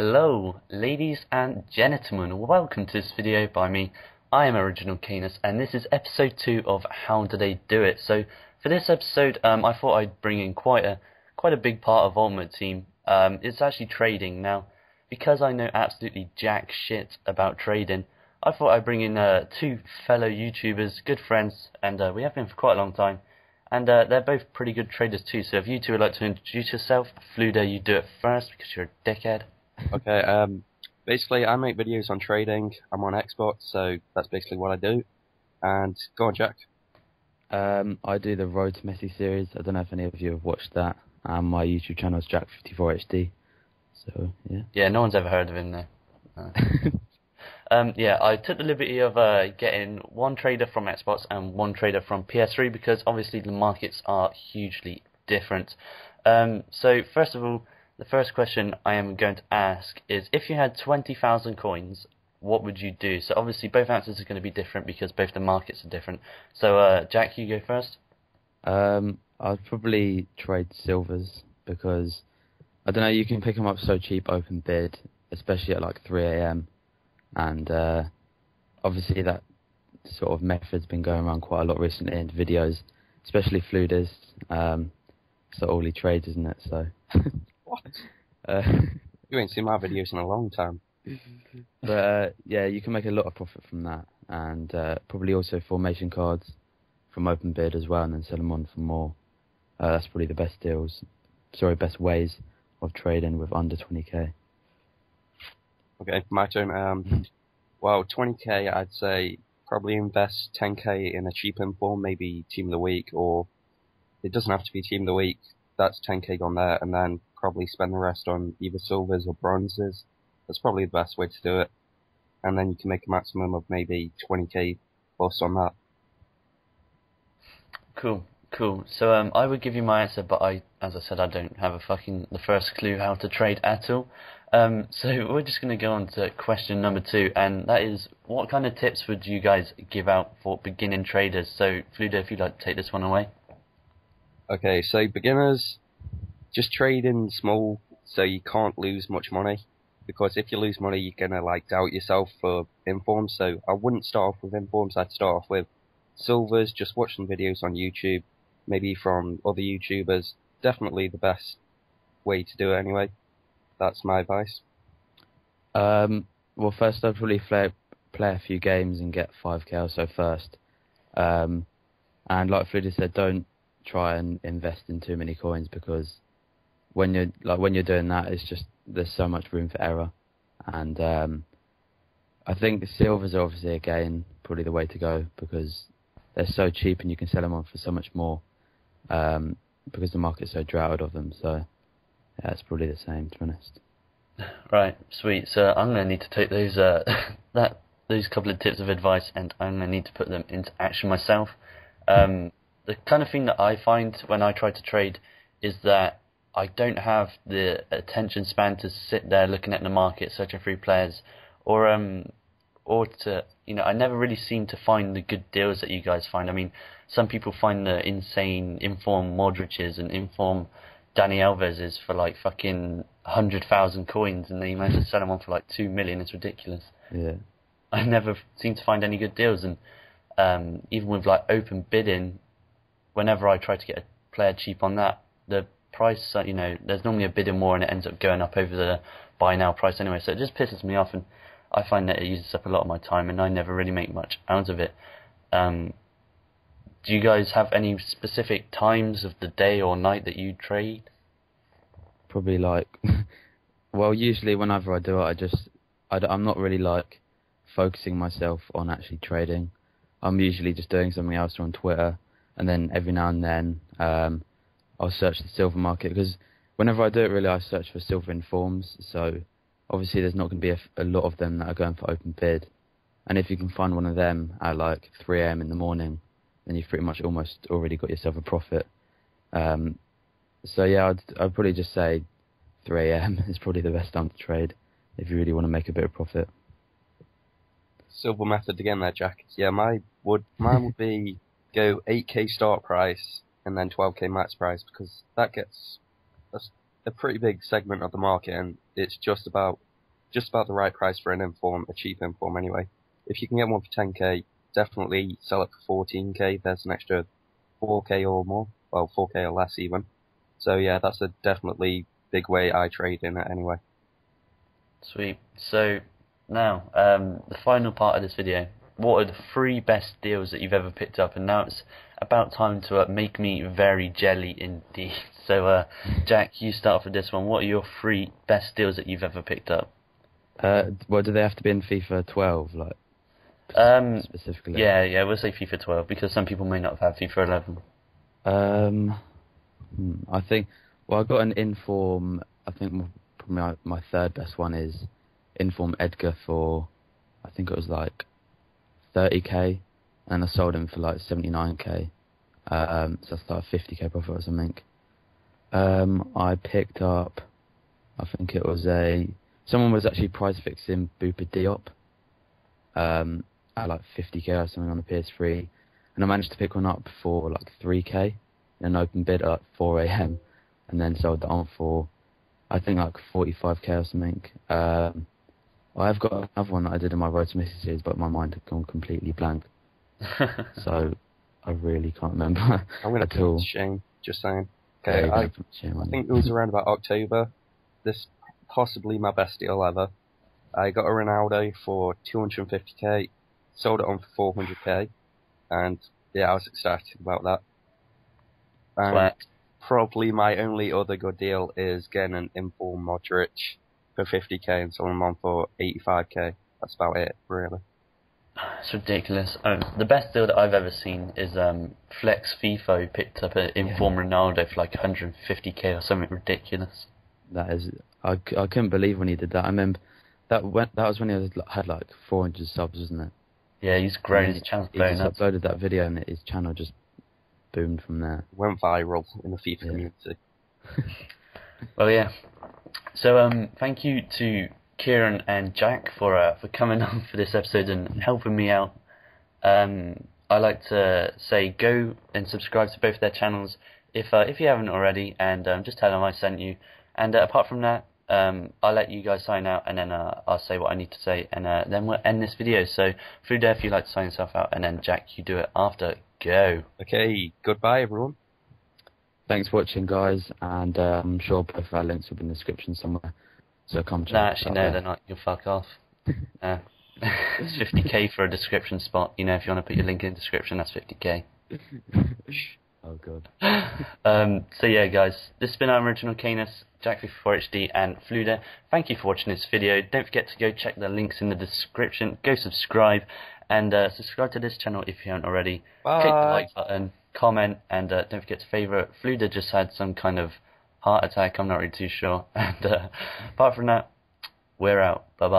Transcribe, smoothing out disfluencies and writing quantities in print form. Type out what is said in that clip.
Hello ladies and gentlemen, welcome to this video by me. I am Original Canis and this is episode 2 of How Do They Do It. So for this episode I thought I'd bring in quite a big part of Ultimate Team. It's actually trading. Now because I know absolutely jack shit about trading, I thought I'd bring in two fellow YouTubers, good friends, and we have been for quite a long time, and they're both pretty good traders too. So if you two would like to introduce yourself, Fludo, you do it first because you're a dickhead. Okay, basically I make videos on trading. I'm on Xbox, so that's basically what I do. And go on, Jack. I do the Road to Messi series. I don't know if any of you have watched that. My YouTube channel is Jack54HD. So yeah. Yeah, no one's ever heard of him though. Yeah, I took the liberty of getting one trader from Xbox and one trader from PS3 because obviously the markets are hugely different. So first of all, the first question I am going to ask is, if you had 20,000 coins, what would you do? So obviously both answers are going to be different because both the markets are different. So Jack, you go first. I'd probably trade silvers because, I don't know, you can pick them up so cheap open bid, especially at like 3 AM. And obviously that sort of method's been going around quite a lot recently in videos, especially Fludo's. So all he trades, isn't it? So... What? You ain't seen my videos in a long time. But yeah, you can make a lot of profit from that, and probably also formation cards from open bid as well, and then sell them on for more. That's probably the best deals. Sorry, best ways of trading with under 20k. Okay, my turn. Well, 20k, I'd say probably invest 10k in a cheap inform, maybe team of the week, or it doesn't have to be team of the week. That's 10k gone there, and then probably spend the rest on either silvers or bronzes. That's probably the best way to do it. And then you can make a maximum of maybe 20k plus on that. Cool, cool. So I would give you my answer, but as I said, I don't have a fucking the first clue how to trade at all. So we're just going to go on to question number 2, and that is, what kind of tips would you guys give out for beginning traders? So Fludo, if you'd like to take this one away. Okay, so beginners, just trade in small so you can't lose much money, because if you lose money you're gonna like doubt yourself for informs. So I wouldn't start off with informs, I'd start off with silvers, just watch some videos on YouTube, maybe from other YouTubers. Definitely the best way to do it anyway. That's my advice. Well, first I'd probably play a few games and get 5k or so first. And like Fludo said, don't try and invest in too many coins, because when you're doing that, it's just there's so much room for error. And I think the silvers are obviously again probably the way to go, because they're so cheap and you can sell them on for so much more, because the market's so droughted of them. So yeah, it's probably the same, to be honest. Right, sweet. So I'm gonna need to take those those couple of tips of advice, and I'm gonna need to put them into action myself. The kind of thing that I find when I try to trade is that I don't have the attention span to sit there looking at the market, searching through players, or to, you know, I never really seem to find the good deals that you guys find. I mean, some people find the insane inform Modric's and inform Dani Alves's for like fucking 100,000 coins, and they manage to sell them on for like 2 million. It's ridiculous. Yeah, I never seem to find any good deals, and even with like open bidding. Whenever I try to get a player cheap on that, the price, you know, there's normally a bidding war and it ends up going up over the buy now price anyway, so it just pisses me off, and I find that it uses up a lot of my time and I never really make much out of it. Do you guys have any specific times of the day or night that you trade? Probably like, well, usually whenever I do it, I'm not really like focusing myself on actually trading. I'm usually just doing something else on Twitter. And then every now and then I'll search the silver market, because whenever I do it, really, I search for silver informs. So obviously there's not going to be a lot of them that are going for open bid. And if you can find one of them at like 3 AM in the morning, then you've pretty much almost already got yourself a profit. So yeah, I'd probably just say 3 AM is probably the best time to trade if you really want to make a bit of profit. Silver method again there, Jack. Yeah, mine would be... go 8k start price and then 12k max price, because that's a pretty big segment of the market, and it's just about just about the right price for an inform, a cheap inform anyway. If you can get one for 10k, definitely sell it for 14k. There's an extra 4k or more, well, 4k or less even. So yeah, that's a definitely big way I trade in it anyway. Sweet. So now, the final part of this video. What are the 3 best deals that you've ever picked up? And now it's about time to make me very jelly indeed. So Jack, you start for this one. What are your 3 best deals that you've ever picked up? Well, do they have to be in FIFA 12, like, specifically? Yeah, we'll say FIFA 12 because some people may not have had FIFA 11. I think, well, I got an inform. I think my 3rd best one is inform Edgar for, I think it was like 30k, and I sold him for like 79k, so that's like a 50k profit or something. I picked up, I think it was someone was actually price fixing Bupa Diop at like 50k or something on the PS3, and I managed to pick one up for like 3k in an open bid at 4am, and then sold that on for I think like 45k or something. I've got another one that I did in my Road to Mystery series, but my mind had gone completely blank. So I really can't remember. I'm going to put it to shame, just saying. Okay, yeah, I think it was around about October. This possibly my best deal ever. I got a Ronaldo for 250k, sold it on for 400k, and yeah, I was ecstatic about that. And probably my only other good deal is getting an inform Modric for 50k and selling them on for 85k. That's about it, really. It's ridiculous. The best deal that I've ever seen is Flex FIFA picked up an inform Ronaldo for like 150k or something ridiculous. That is, I couldn't believe when he did that. I remember that was when he had like 400 subs, wasn't it? Yeah, he's grown. His channel's blown up. He uploaded that video and his channel just boomed from there. Went viral in the FIFA community. Well, yeah. So thank you to Kieran and Jack for coming on for this episode and helping me out. I like to say go and subscribe to both their channels if you haven't already, and just tell them I sent you. And apart from that, I'll let you guys sign out, and then I'll say what I need to say, and then we'll end this video. So Fludo, if you'd like to sign yourself out, and then Jack, you do it after. Go. Okay. Goodbye, everyone. Thanks for watching, guys, and I'm sure both of our links will be in the description somewhere, so come check. No, actually, no, they're not. You'll fuck off. It's 50k for a description spot. You know, if you want to put your link in the description, that's 50k. Oh, God. So, yeah, guys, this has been our Original Canis, Jack54HD and Fludo. Thank you for watching this video. Don't forget to go check the links in the description. Go subscribe, and subscribe to this channel if you haven't already. Bye. Click the like button. Comment, and don't forget to favourite. Fludo just had some kind of heart attack, I'm not really too sure, and apart from that, we're out. Bye bye.